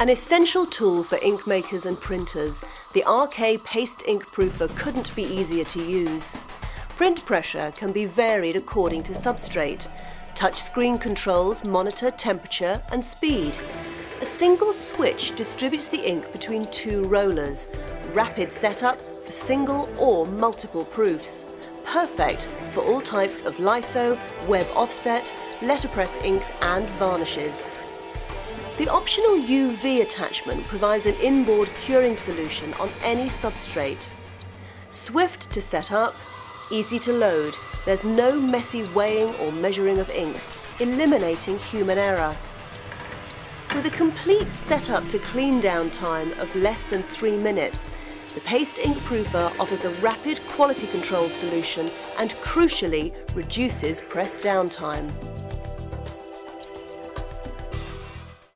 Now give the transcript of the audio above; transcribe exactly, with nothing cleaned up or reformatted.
An essential tool for ink makers and printers, the R K Paste Ink Proofer couldn't be easier to use. Print pressure can be varied according to substrate. Touchscreen controls monitor temperature and speed. A single switch distributes the ink between two rollers. Rapid setup for single or multiple proofs. Perfect for all types of litho, web offset, letterpress inks and varnishes. The optional U V attachment provides an inboard curing solution on any substrate. Swift to set up, easy to load, there's no messy weighing or measuring of inks, eliminating human error. With a complete setup to clean down time of less than three minutes, the Paste Ink Proofer offers a rapid quality controlled solution and crucially reduces press downtime.